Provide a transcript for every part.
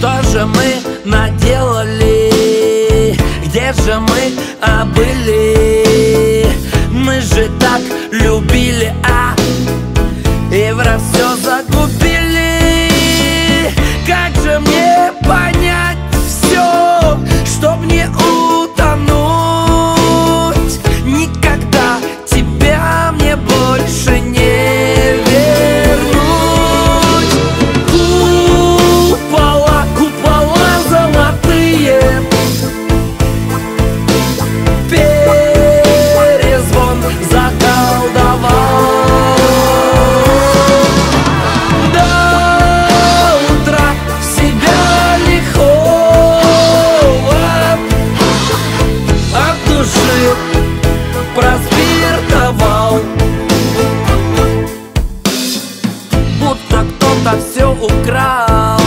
что же мы наделали? Где же мы были? Мы же так любили, а и враз все загубили. Как же мне понять все, чтоб не утонуть? Никогда тебя мне больше не вернуть. Купола, купола золотые, перезвон заколдовал. До утра в себя лихого от души проспиртовал. Будто кто-то все украл,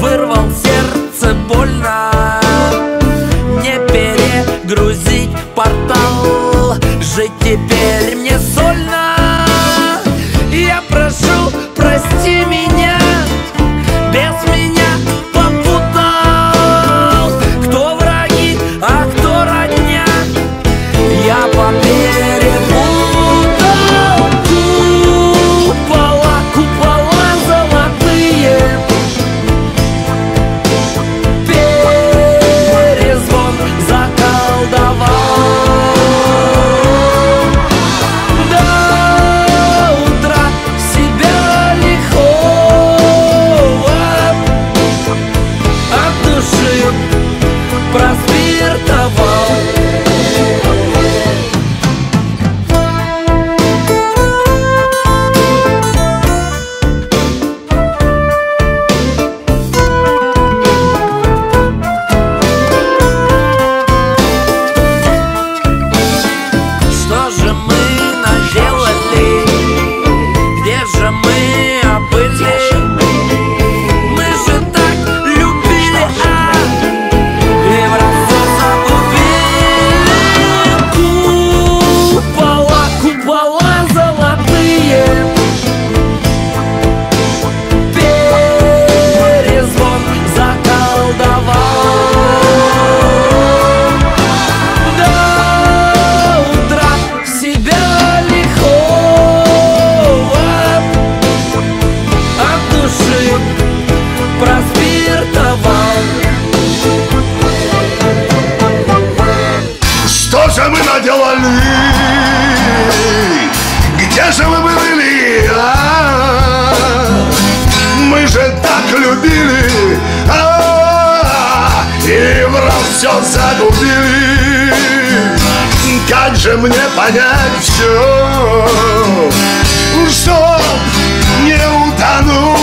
вырвал сердце больно. Не перегрузить портал, жить теперь мне сольно. Я прошу, прости меня, без меня попутал. Кто враги, а кто родня, я поперепутал. Купола, купола золотые, перезвон заколдовал. До утра в себя лихого от души проспиртовал. Что же мы наделали? Где же мы были? Мы же так любили, а и враз все загубили. Купола, купола золотые, перезвон заколдовал. До утра в себя лихого от души проспиртовал. Что же мы наделали? Где же вы были? Мы же так любили, и враз все загубили. Как же мне понять все, чтоб не утонуть?